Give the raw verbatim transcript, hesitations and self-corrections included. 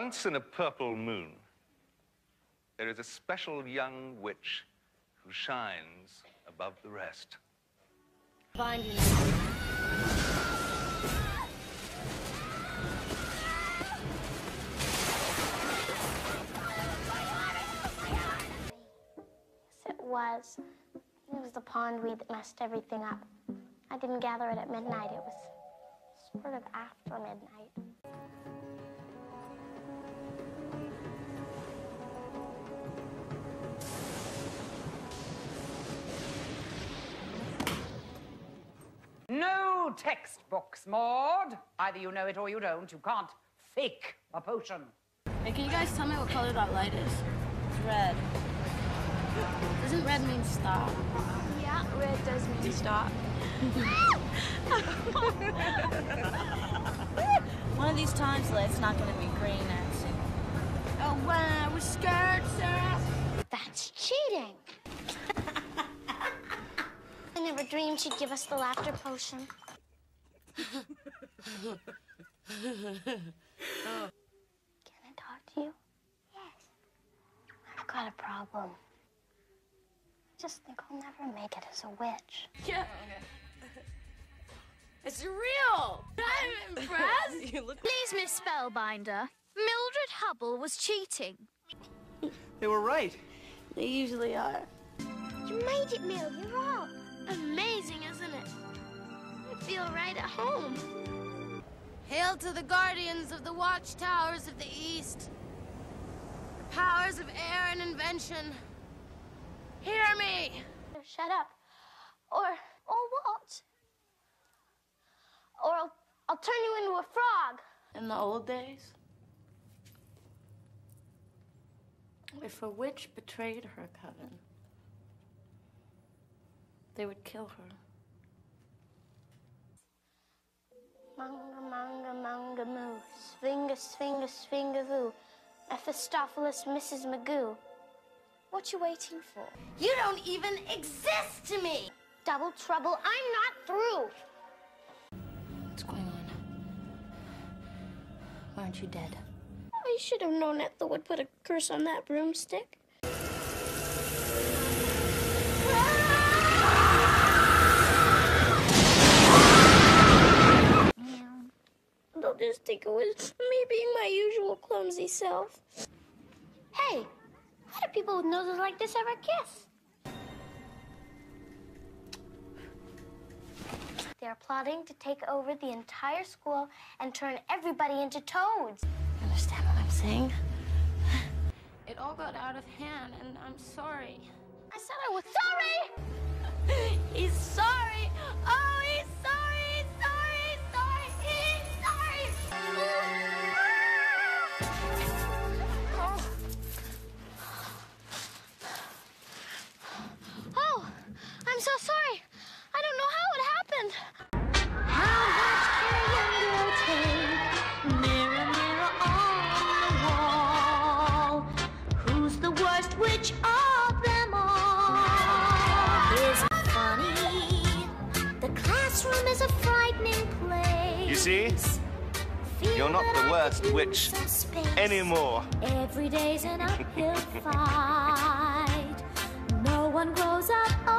Once in a purple moon, there is a special young witch who shines above the rest. Find me. Yes, it was. It was the pondweed that messed everything up. I didn't gather it at midnight. It was sort of after midnight. No textbooks, Maud. Either you know it or you don't. You can't fake a potion. Hey, can you guys tell me what color that light is? It's red. Doesn't red mean stop? Yeah, red does mean stop. One of these times, it's not going to be green, Nancy. Oh, well, we're scared, Sarah. That's cheating. I never dreamed she'd give us the laughter potion. Can I talk to you? Yes. I've got a problem. I just think I'll never make it as a witch. Yeah. It's real! I'm impressed! Please, Miss Spellbinder. Mildred Hubble was cheating. They were right. They usually are. You made it, Mill. You're all amazing, isn't it? I feel right at home. Hail to the guardians of the watchtowers of the East. The powers of air and invention. Hear me! Shut up. Or, or what? Or I'll, I'll turn you into a frog. In the old days, if a witch betrayed her coven, they would kill her. Manga, manga, manga, moo. Svinga, svinga, svinga, voo. Ephistopheles, Missus Magoo. What you waiting for? You don't even exist to me! Double trouble, I'm not through! What's going on? Why aren't you dead? I should have known Ethel would put a curse on that broomstick. They'll just think it was me being my usual clumsy self. Hey, how do people with noses like this ever kiss? They're plotting to take over the entire school and turn everybody into toads. Understand what I'm saying? It all got out of hand, and I'm sorry. I said I was sorry! He's sorry! Oh, he's sorry! He's sorry! Sorry! He's sorry! Oh. Oh, I'm so sorry. I don't know how it happened. How much can you take? Mirror, mirror on the wall. Who's the worst witch of them all? Isn't it funny? The classroom is a frightening place. You see? Feel You're not the worst witch anymore. Every day's an uphill fight. No one grows up.